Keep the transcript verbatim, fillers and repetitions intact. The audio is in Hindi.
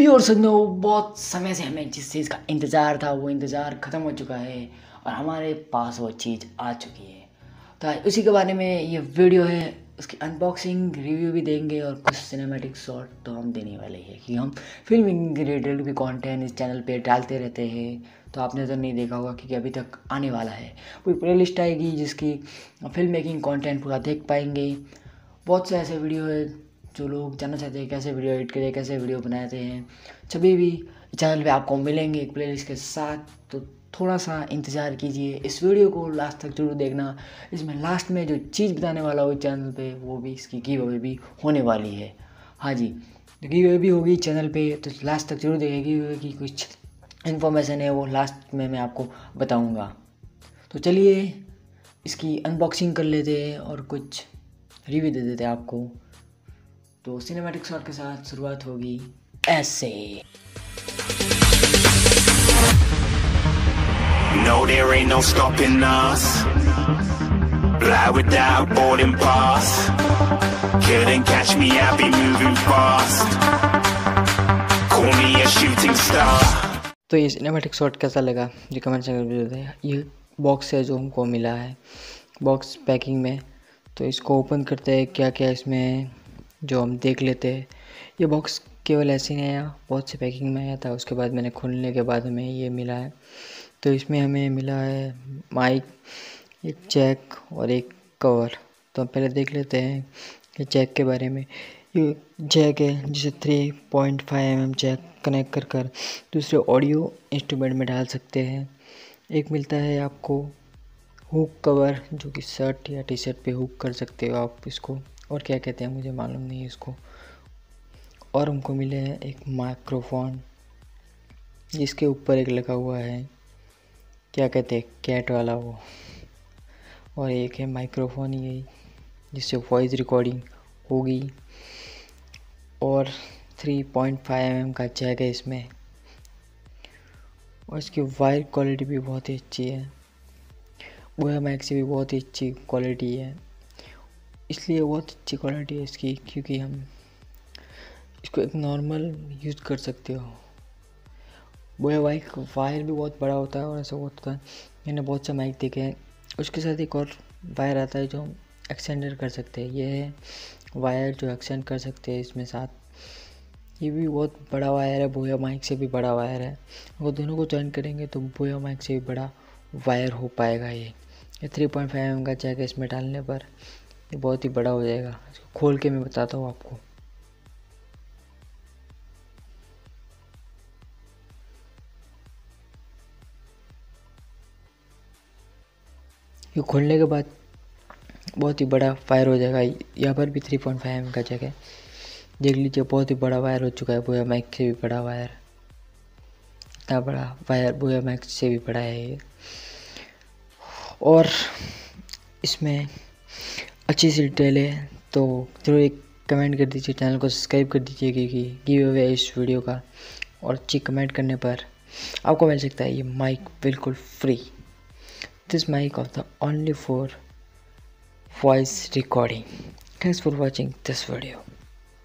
भी और समझो बहुत समय से हमें जिस चीज़ का इंतज़ार था वो इंतज़ार ख़त्म हो चुका है और हमारे पास वो चीज़ आ चुकी है। तो उसी के बारे में ये वीडियो है, उसकी अनबॉक्सिंग रिव्यू भी देंगे और कुछ सिनेमैटिक शॉट तो हम देने वाले हैं कि हम फिल्मिंग रिलेटेड भी कंटेंट इस चैनल पे डालते रहते हैं। तो आपने तो नहीं देखा होगा क्योंकि अभी तक आने वाला है, पूरी प्ले लिस्ट आएगी जिसकी फिल्म मेकिंग कॉन्टेंट पूरा देख पाएंगे। बहुत से ऐसे वीडियो है जो लोग जानना चाहते हैं कैसे वीडियो एडिट करें, कैसे वीडियो बनाते हैं, सभी भी चैनल पे आपको मिलेंगे एक प्लेलिस्ट के साथ। तो थोड़ा सा इंतज़ार कीजिए, इस वीडियो को लास्ट तक जरूर देखना। इसमें लास्ट में जो चीज़ बताने वाला हो चैनल पे वो भी, इसकी गिव अवे भी होने वाली है। हाँ जी, गिव अवे भी होगी चैनल पे, तो लास्ट तक जरूर देखिए। गिव अवे की कुछ इन्फॉर्मेशन है वो लास्ट में मैं आपको बताऊँगा। तो चलिए इसकी अनबॉक्सिंग कर लेते हैं और कुछ रिव्यू दे देते हैं आपको। तो सिनेमैटिक शॉट के साथ शुरुआत होगी ऐसे। No, there ain't no stopping us. Fly without boarding pass. Couldn't catch me, I'll be moving fast. Call me a shooting star. तो ये सिनेमैटिक शॉट कैसा लगा जो कमेंट सेक्शन में बताइए। ये बॉक्स है जो हमको मिला है बॉक्स पैकिंग में। तो इसको ओपन करते हैं, क्या क्या इसमें जो हम देख लेते हैं। ये बॉक्स केवल ऐसे नहीं आया, बहुत से पैकिंग में आया था। उसके बाद मैंने खोलने के बाद हमें ये मिला है। तो इसमें हमें मिला है माइक, एक चेक और एक कवर। तो हम पहले देख लेते हैं कि चेक के बारे में। ये जैक है जिसे three point five M M jack connect कर कर दूसरे ऑडियो इंस्ट्रूमेंट में डाल सकते हैं। एक मिलता है आपको हुक कवर जो कि शर्ट या टी शर्ट पर हुक कर सकते हो आप इसको, और क्या कहते हैं मुझे मालूम नहीं है इसको। और हमको मिले हैं एक माइक्रोफोन जिसके ऊपर एक लगा हुआ है, क्या कहते हैं कैट वाला वो, और एक है माइक्रोफोन ये जिससे वॉइस रिकॉर्डिंग होगी। और three point five M M का जैक है इसमें, और इसकी वायर क्वालिटी भी बहुत ही अच्छी है। बोया माइक से भी बहुत ही अच्छी क्वालिटी है, इसलिए बहुत अच्छी क्वालिटी है इसकी क्योंकि हम इसको एक नॉर्मल यूज़ कर सकते हो। बोया माइक वायर भी बहुत बड़ा होता है और ऐसा होता है, मैंने बहुत से माइक देखे हैं। उसके साथ एक और वायर आता है जो हम एक्सटेंडर कर सकते हैं, ये है वायर जो एक्सटेंड कर सकते हैं इसमें साथ। ये भी बहुत बड़ा वायर है, बोया माइक से भी बड़ा वायर है। वो दोनों को जॉइन करेंगे तो बोया माइक से भी बड़ा वायर हो पाएगा। ये ये थ्री पॉइंट फाइव एम का जैक इसमें डालने पर ये बहुत ही बड़ा हो जाएगा। इसको खोल के मैं बताता हूँ आपको। ये खोलने के बाद बहुत ही बड़ा वायर हो जाएगा। यहाँ पर भी थ्री पॉइंट फाइव एम का जैक है, देख लीजिए बहुत ही बड़ा वायर हो चुका है। बोया माइक से भी बड़ा वायर, इतना बड़ा वायर बोया माइक से भी बड़ा है ये। और इसमें अच्छी सी डिटेल है, तो जरूर एक कमेंट कर दीजिए, चैनल को सब्सक्राइब कर दीजिए क्योंकि गिव अवे है इस वीडियो का। और अच्छी कमेंट करने पर आपको मिल सकता है ये माइक बिल्कुल free. This mic of the only for voice recording. Thanks for watching this video.